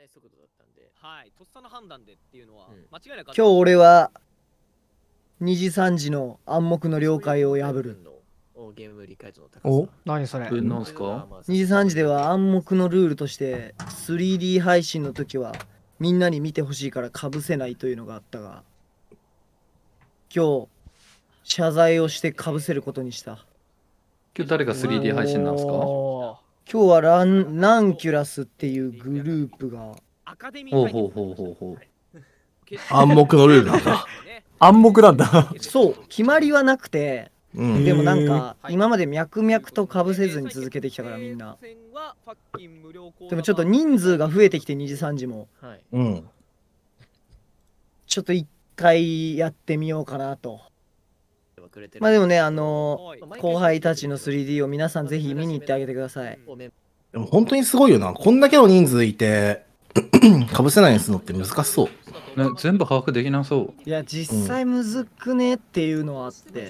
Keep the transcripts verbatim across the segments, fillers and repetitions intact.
ない速度だったんで、はい、とっさの判断でっていうのは、間違いなく。今日俺はにじさんじの暗黙の了解を破る。ゲーム理解度の高さ。お、何それ。何すか。にじさんじでは暗黙のルールとして スリーディー 配信の時はみんなに見てほしいからかぶせないというのがあったが、今日謝罪をしてかぶせることにした。今日誰が スリーディー 配信なんですか。今日はランランキュラスっていうグループが。ほうほうほうほうほう。暗黙のルールなんだ。暗黙なんだ。そう、決まりはなくて。うん、でもなんか今まで脈々とかぶせずに続けてきたからみんな。でもちょっと人数が増えてきてにじさんじも、はい、うん、ちょっと一回やってみようかなと。まあでもね、あのー、後輩たちの スリーディー を皆さんぜひ見に行ってあげてください。でも本当にすごいよな、こんだけの人数いてかぶせないにするのって難しそう。ね、全部把握できなそう。いや実際むずくねっていうのはあって、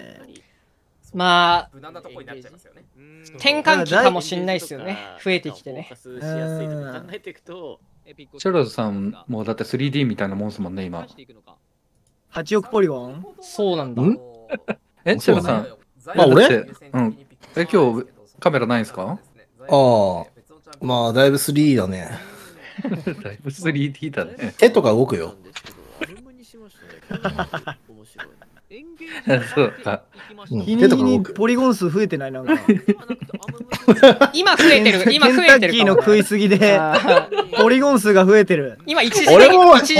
うん、まあ、転換期かもしれないですよね。増えてきてね。チャラズさんもだって スリーディー みたいなもんですもんね、今。はちおくポリゴン？そうなんだ。え、チャラズさん。まあ俺？うん。え、今日カメラないんすか？ああ。まあ、だいぶ スリーディー だね。だいぶ スリーディー だね。手とか動くよ。そうか。日に日にポリゴン数増えてないなんか。今増えてる。今増えてる。ケンタッキーの食いすぎでポリゴン数が増えてる。今一時的に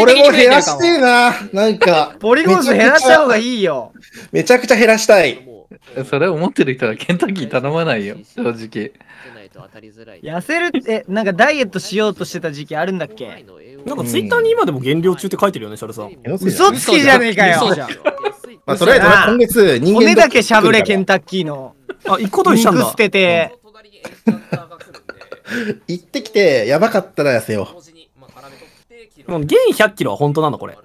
俺も減らしてえな。なんかポリゴン数減らした方がいいよ。めちゃくちゃ減らしたい。それ思ってる人はケンタッキー頼まないよ。正直。痩せるってなんかダイエットしようとしてた時期あるんだっけ？なんかツイッターに今でも減量中って書いてるよね、シャルさん。嘘つきじゃねえかよ。まあそれは今月人間骨だけしゃぶれケンタッキーの。あ、一個と一緒に捨てて行ってきてやばかったら痩せよう。現ひゃっキロは本当なんだこれ。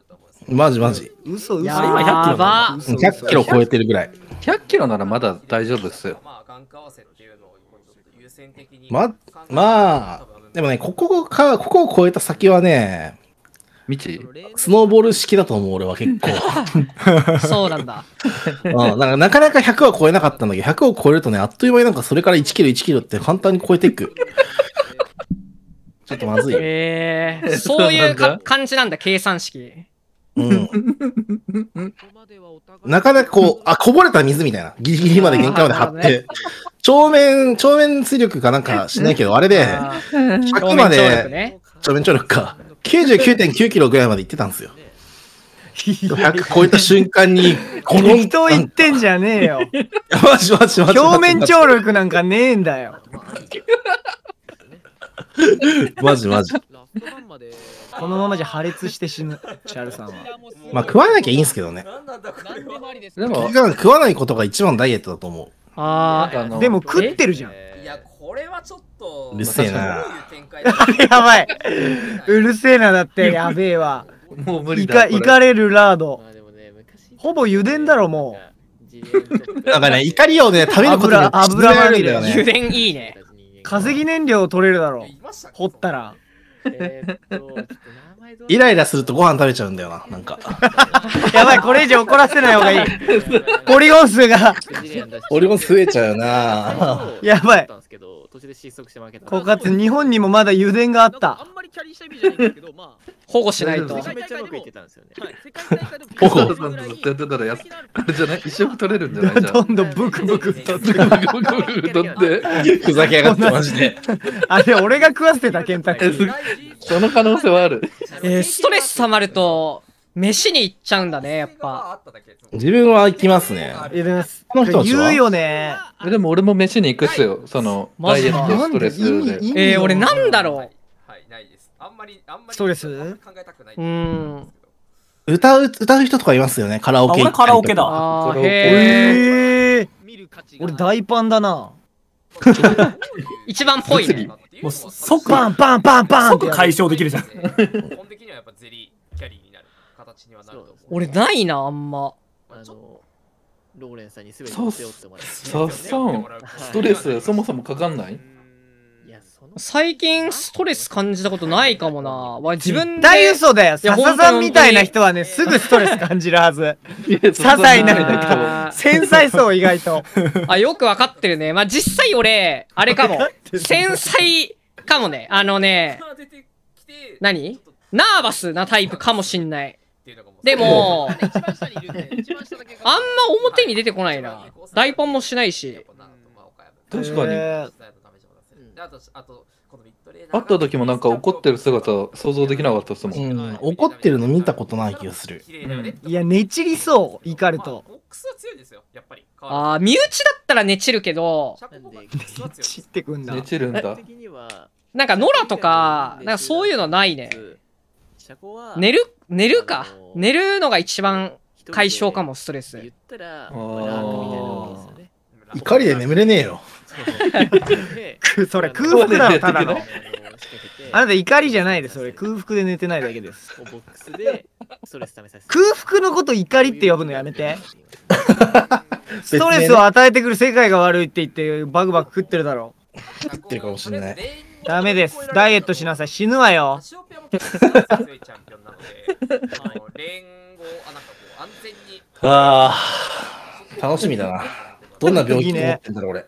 マジマジ。嘘嘘。今ひゃっキロ超えてるぐらい。ひゃっキロならまだ大丈夫っすよ。ままあでもね、ここかここを超えた先はね。スノーボール式だと思う俺は結構。そうなんだ。なかなかひゃくは超えなかったんだけど、ひゃくを超えるとね、あっという間になんかそれからいちキロいちキロって簡単に超えていく。ちょっとまずい。えー、そういうか感じなんだ、計算式。うん。なかなかこう、あ、こぼれた水みたいな。ギリギリまで限界まで張って。正面、正面水力かなんかしないけど、あれで、ひゃくまで、正面張力か。きゅうじゅうきゅうてんきゅうキロぐらいまで行ってたんですよ。ひゃく超えた瞬間に、この人言ってんじゃねえよ。表面張力なんかねえんだよ。マジマジ。このままじゃ破裂して死ぬ、チャルさんは。まあ食わなきゃいいんすけどね。でも食わないことが一番ダイエットだと思う。ああ、でも食ってるじゃん。いや、これはちょっとうるせえな。やばい。うるせえなだって、やべえわ。もう無理だ。イカれるラード。ほぼ油田だろ、もう。だからね、怒りをね、食べることが油まみれだね。油田いいね。化石燃料を取れるだろ。掘ったら。イライラするとご飯食べちゃうんだよな、なんか。やばい、これ以上怒らせない方がいい。ポリゴン数が。ポリゴン増えちゃうな。やばい。こかつ日本にもまだ油田があった。保護しないと。保護。だからや、あれじゃない、一生取れるんじゃないじゃん。どんどんブクブク取って。ふざけやがってマジで。あれ、俺が食わせてたケンタッキー。その可能性はある。えー、ストレス溜まると飯に行っちゃうんだね、やっぱ。自分は行きますね。言うよね。でも俺も飯に行くっすよ、そのダイエットストレスで。えー、俺なんだろう。ストレス？うん。歌う歌う人とかいますよね、カラオケ。俺カラオケだ。へえ。俺大パンだな。一番ぽいね。もう即パンパンパンパン即解消できるじゃん。俺ないなあんま。ローレンさんに全てを背負ってもらう。そうそう。ストレスそもそもかかんない。いやその最近ストレス感じたことないかもな。自分で。大嘘だよ。笹さんみたいな人はね、すぐストレス感じるはず。些細なみたいな。繊細そう、意外と。あ、よくわかってるね。まあ、実際俺、あれかも。繊細かもね。あのね、何？ナーバスなタイプかもしんない。でも、あんま表に出てこないな。台本もしないし。確かに。会った時もなんか怒ってる姿想像できなかったですもん、うん、怒ってるの見たことない気がする、うん、いやねちりそう、怒ると、まあ、あー身内だったらねちるけど、ねちってくんだ、ねちるんだなんかノラとかなんかそういうのないね。寝る寝るか、寝るのが一番解消かもストレス。怒りで眠れねえよ。それ空腹だろ、ただの。あなた怒りじゃないです。それ空腹で寝てないだけです。空腹のこと怒りって呼ぶのやめて。ストレスを与えてくる世界が悪いって言ってバクバク食ってるだろ。食ってるかもしれない。ダメです。ダイエットしなさい。死ぬわよ。ああ、楽しみだな。どんな病気持ってんだろう俺。